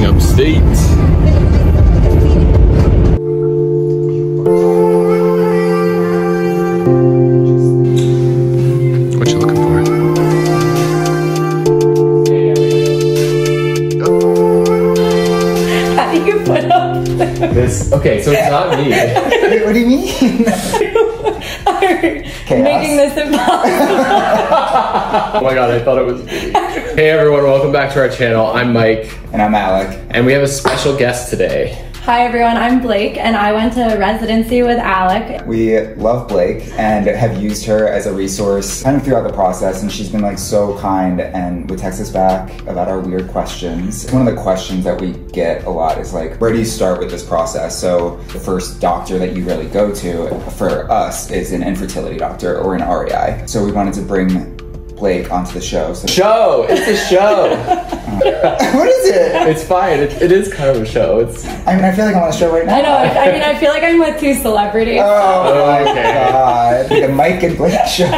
going upstate. What you looking for? How do you put up this? Okay, so it's not me. What do you mean? Making this impossible. Oh my god, I thought it was me. Hey everyone, welcome back to our channel. I'm Mike. And I'm Alec. And we have a special guest today. Hi everyone, I'm Blake and I went to residency with Alec. We love Blake and have used her as a resource kind of throughout the process, and she's been like so kind and would text us back about our weird questions. One of the questions that we get a lot is like, where do you start with this process? So the first doctor that you really go to for us is an infertility doctor or an REI. So we wanted to bring Blake onto the show. So show! It's a show! What is it? It's fine. It is kind of a show. It's. I mean, I feel like I'm on a show right now. I know. I mean, I feel like I'm with two celebrities. Oh my god. The Mike and Blake show.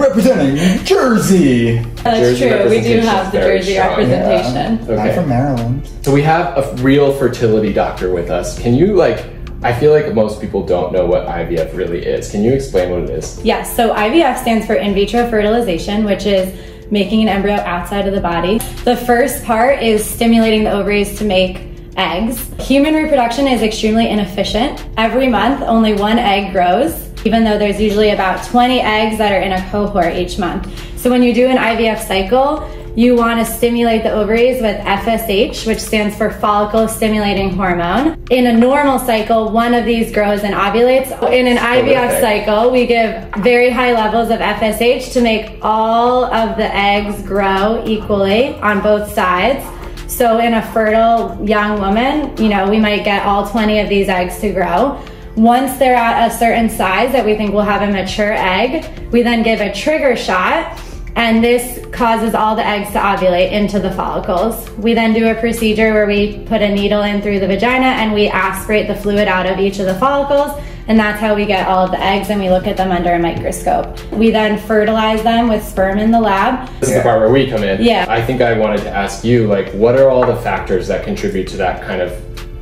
Representing Jersey. That's true. We do have the Jersey representation. Yeah. Okay. I'm from Maryland. So we have a real fertility doctor with us. Can you, like, I feel like most people don't know what IVF really is. Can you explain what it is? Yes, so IVF stands for in vitro fertilization, which is making an embryo outside of the body. The first part is stimulating the ovaries to make eggs. Human reproduction is extremely inefficient. Every month, only one egg grows, even though there's usually about 20 eggs that are in a cohort each month. So when you do an IVF cycle, you want to stimulate the ovaries with FSH, which stands for follicle stimulating hormone. In a normal cycle, one of these grows and ovulates. In an IVF cycle, we give very high levels of FSH to make all of the eggs grow equally on both sides. So in a fertile young woman, you know, we might get all 20 of these eggs to grow. Once they're at a certain size that we think will have a mature egg, we then give a trigger shot. And this causes all the eggs to ovulate into the follicles. We then do a procedure where we put a needle in through the vagina and we aspirate the fluid out of each of the follicles, and that's how we get all of the eggs, and we look at them under a microscope. We then fertilize them with sperm in the lab. This is the part where we come in. Yeah. I think I wanted to ask you, like, what are all the factors that contribute to that kind of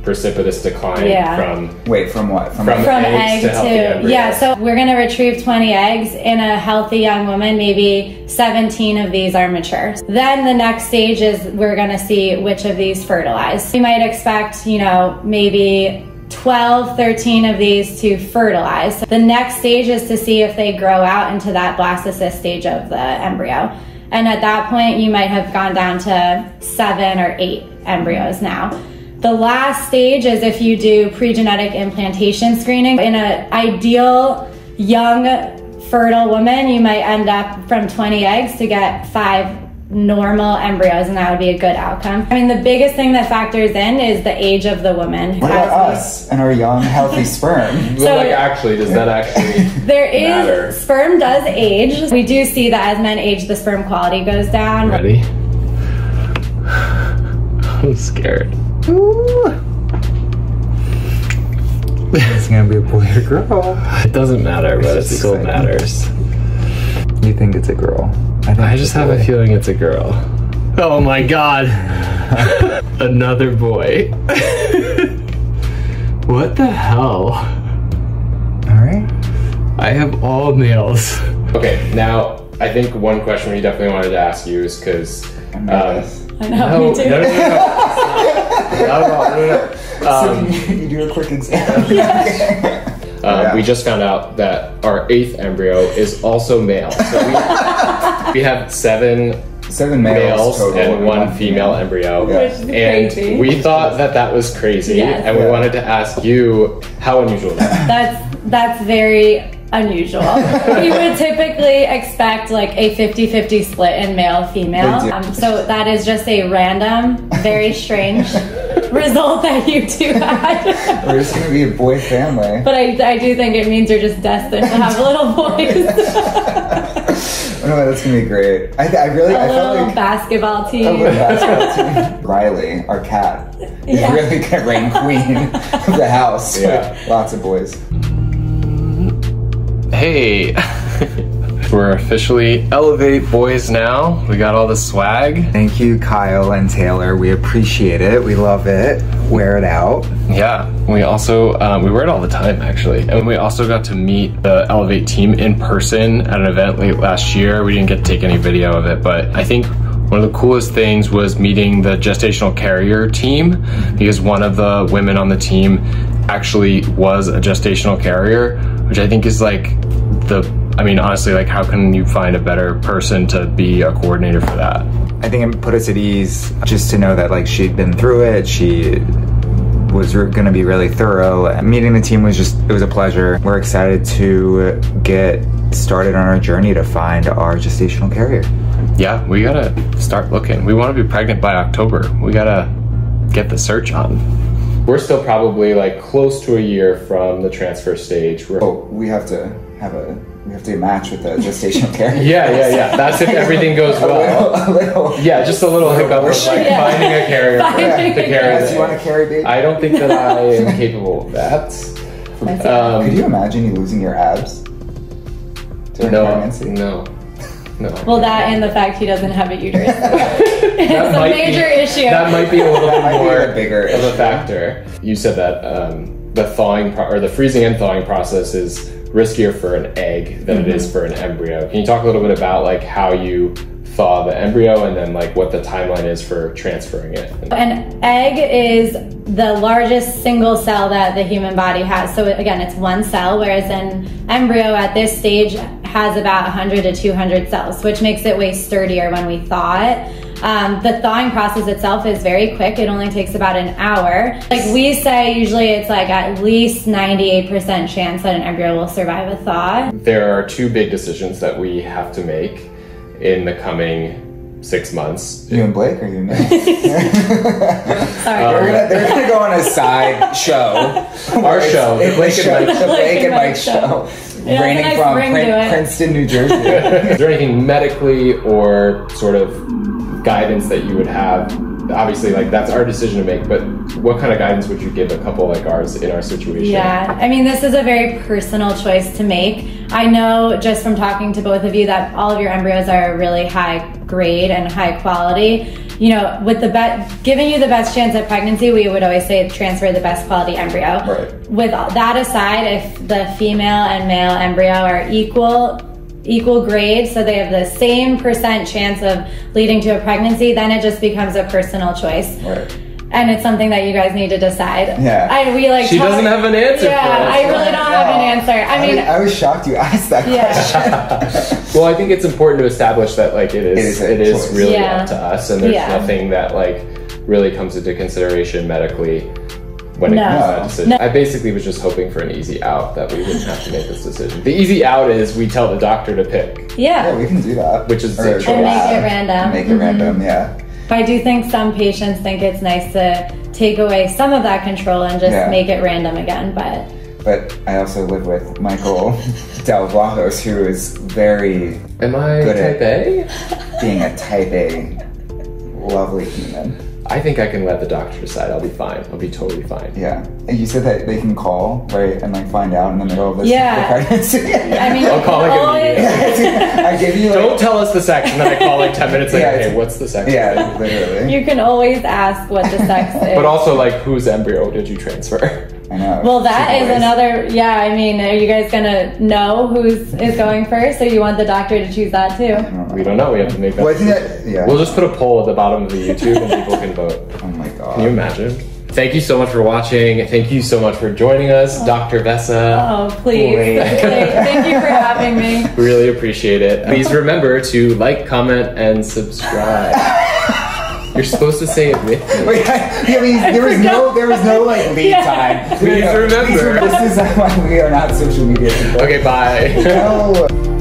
precipitous decline from... Wait, from what? From egg to... Yeah, so we're going to retrieve 20 eggs in a healthy young woman. Maybe 17 of these are mature. Then the next stage is we're going to see which of these fertilize. We might expect, you know, maybe 12, 13 of these to fertilize. The next stage is to see if they grow out into that blastocyst stage of the embryo. And at that point, you might have gone down to 7 or 8 embryos now. The last stage is if you do pre-genetic implantation screening. In an ideal, young, fertile woman, you might end up from 20 eggs to get 5 normal embryos, and that would be a good outcome. I mean, the biggest thing that factors in is the age of the woman. What about us and our young, healthy sperm? So, like, actually, does that actually matter? Sperm does age. We do see that as men age, the sperm quality goes down. Ready? I'm scared. Ooh. It's gonna be a boy or girl. It doesn't matter, but it still matters. You think it's a girl? I just have a feeling it's a girl. Oh my god! Another boy. What the hell? Alright. I have all males. Okay, now I think one question we definitely wanted to ask you is because I know, me too. No. So you do a quick exam. Yeah. We just found out that our 8th embryo is also male. So we have seven males total, and one female embryo. Yeah. And crazy. We thought that was crazy, and we wanted to ask you how unusual that. That's very unusual. We would typically expect like a 50-50 split in male-female. So that is just a random, very strange result that you two had. We're just going to be a boy family. But I do think it means you're just destined to have little boys. No, that's gonna be great. I felt like basketball team. A little basketball team. Riley, our cat, is really gonna reign queen of the house. Yeah, lots of boys. Hey. We're officially Elevate boys now. We got all the swag. Thank you, Kyle and Taylor. We appreciate it. We love it. Wear it out. Yeah. We also, we wear it all the time, actually. And we also got to meet the Elevate team in person at an event late last year. We didn't get to take any video of it, but I think one of the coolest things was meeting the gestational carrier team, because one of the women on the team actually was a gestational carrier, which I think is like I mean, honestly, like, how can you find a better person to be a coordinator for that? I think it put us at ease just to know that, like, she'd been through it. She was gonna be really thorough. Meeting the team was just, it was a pleasure. We're excited to get started on our journey to find our gestational carrier. Yeah, we gotta start looking. We wanna be pregnant by October. We gotta get the search on. We're still probably like close to a year from the transfer stage. We have to match with the gestational carrier. Yeah. That's if everything goes well. Yeah, just a little hiccup of like finding a carrier. Yes, you want to carry baby? I don't think that I am capable of that. Could you imagine you losing your abs during pregnancy? No. Well, that and the fact he doesn't have a uterus. It's a major issue. That might be a little bit more bigger of a factor. You said that the freezing and thawing process is riskier for an egg than it is for an embryo. Can you talk a little bit about like how you thaw the embryo and then like what the timeline is for transferring it? An egg is the largest single cell that the human body has. So again, it's one cell, whereas an embryo at this stage has about 100 to 200 cells, which makes it way sturdier when we thaw it. The thawing process itself is very quick. It only takes about an hour. Like we say, usually it's like at least 98% chance that an embryo will survive a thaw. There are two big decisions that we have to make in the coming 6 months. You and Blake, or you and me? Sorry. They're gonna go on a side show. Our show, the Blake and Mike show. Raining from Princeton, New Jersey. Is there anything medically or sort of guidance that you would have? Obviously, like, that's our decision to make, but what kind of guidance would you give a couple like ours in our situation? Yeah, I mean, this is a very personal choice to make. I know just from talking to both of you that all of your embryos are really high grade and high quality. You know, with the giving you the best chance at pregnancy, we would always say transfer the best quality embryo. Right. With that aside, if the female and male embryo are equal grade, so they have the same percent chance of leading to a pregnancy, then it just becomes a personal choice. Right. And it's something that you guys need to decide. Yeah. She doesn't have an answer. Yeah, I really don't have an answer. I mean, I was shocked you asked that question. Well, I think it's important to establish that like it is really up to us, and there's nothing that like really comes into consideration medically when it comes to that decision. I basically was just hoping for an easy out, that we wouldn't have to make this decision. The easy out is we tell the doctor to pick. Yeah, we can do that. Which is a choice. And make it random. Make it random, yeah. But I do think some patients think it's nice to take away some of that control and just make it random again, But I also live with Michael Del Blajos, who is very good at being a type A lovely human. I think I can let the doctor decide. I'll be fine. I'll be totally fine. Yeah. And you said that they can call, right? And like find out in the middle of this pregnancy. I mean, I'll call like immediately. Don't tell us the sex, and then I call like 10 minutes later, hey, what's the sex? Yeah, literally. You can always ask what the sex is. But also like, whose embryo did you transfer? I know. Well, that is another, I mean, are you guys gonna know who is going first? Or you want the doctor to choose that too? We don't know, we have to make that. Yeah. We'll just put a poll at the bottom of the YouTube and people can vote. Oh my God. Can you imagine? Thank you so much for watching. Thank you so much for joining us, Dr. Vessa. Oh, please. Thank you for having me. Really appreciate it. Please remember to like, comment, and subscribe. You're supposed to say it with me. Wait, there was no like lead time. Please remember. This is why we are not social media people. Okay, bye. No.